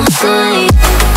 I'm fine.